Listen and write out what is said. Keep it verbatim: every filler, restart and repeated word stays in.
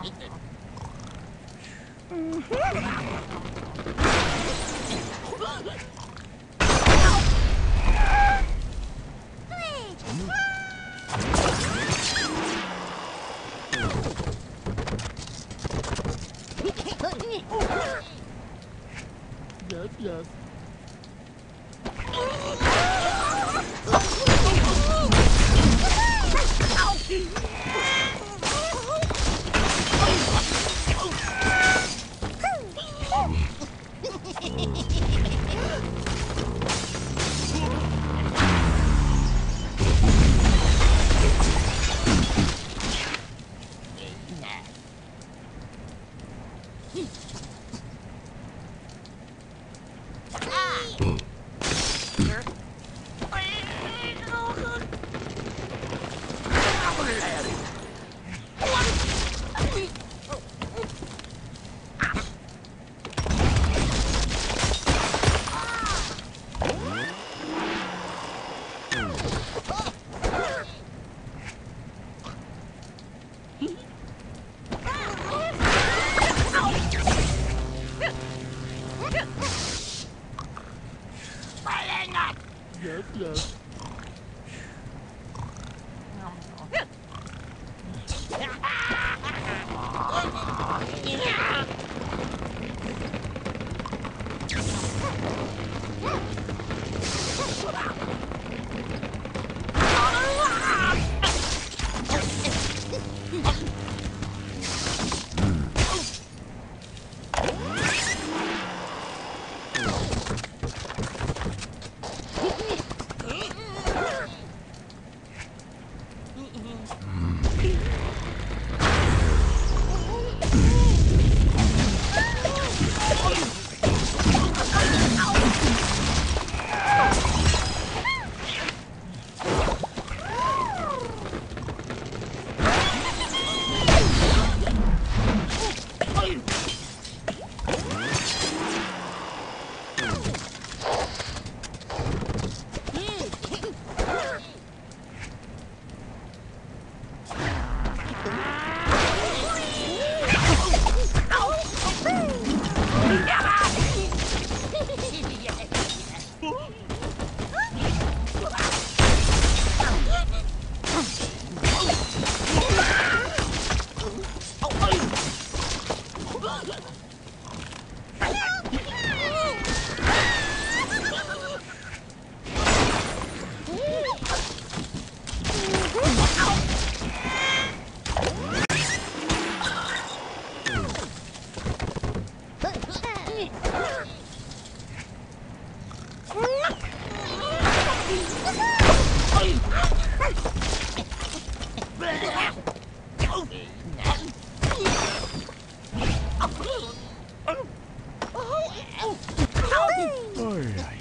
Yes, yes. Yes, yes. All right.